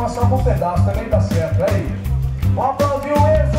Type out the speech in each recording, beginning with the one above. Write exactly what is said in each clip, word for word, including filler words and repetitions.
uma só com um pedaço, também tá certo, é isso. Vamos aplaudir o ex.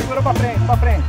Segura pra frente, pra frente.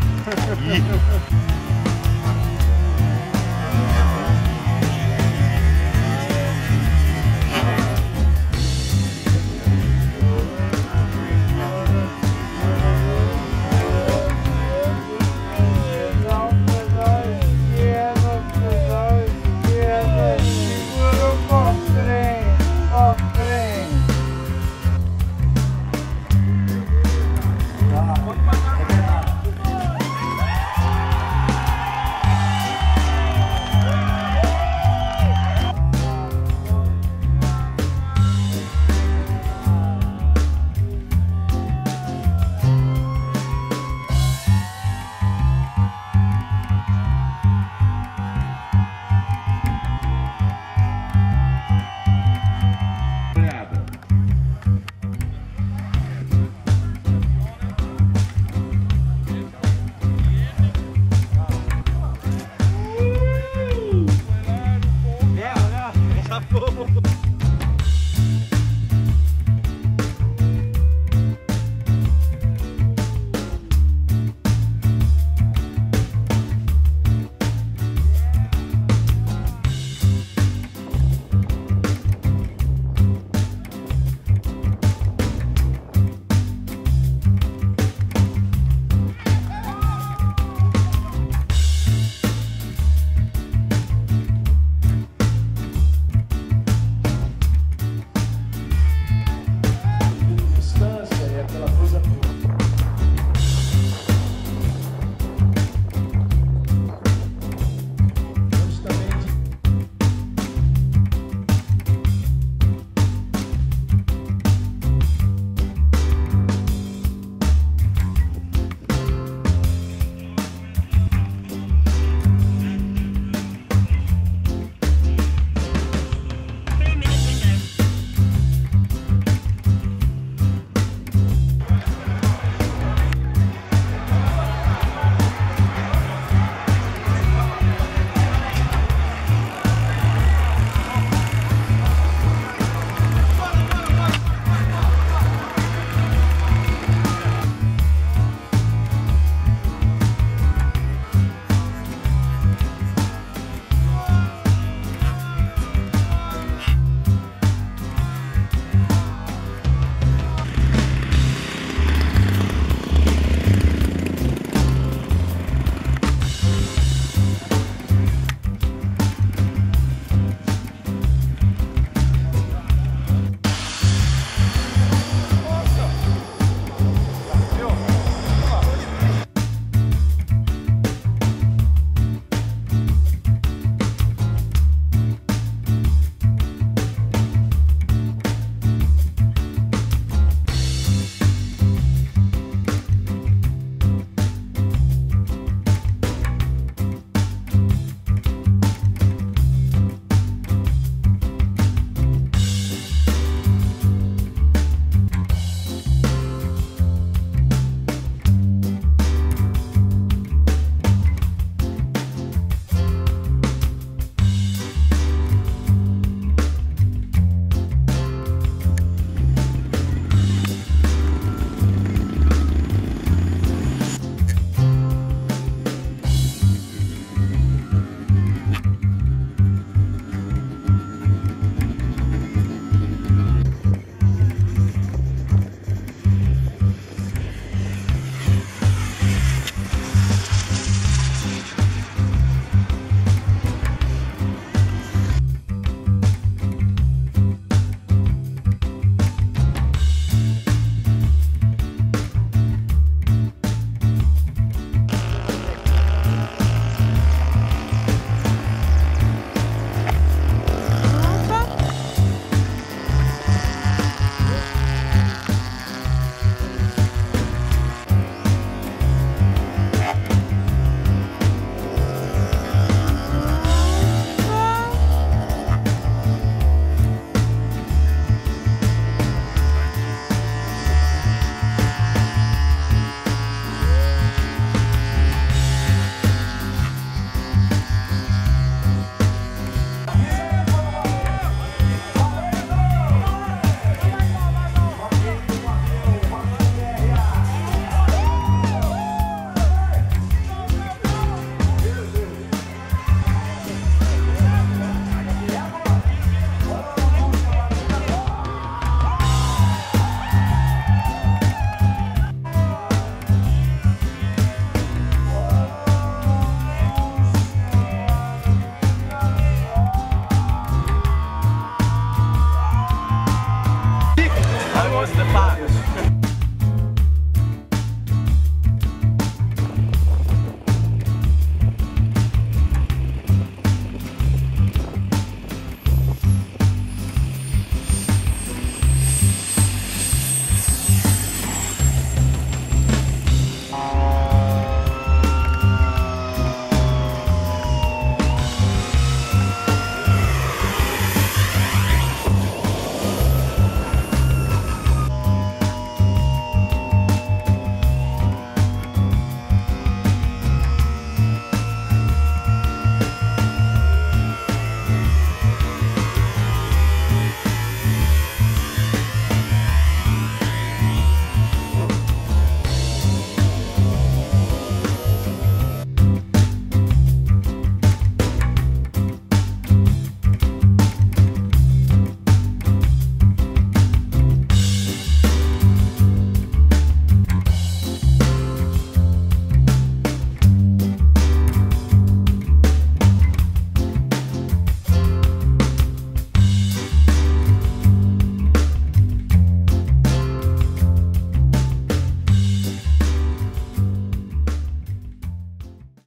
the fire.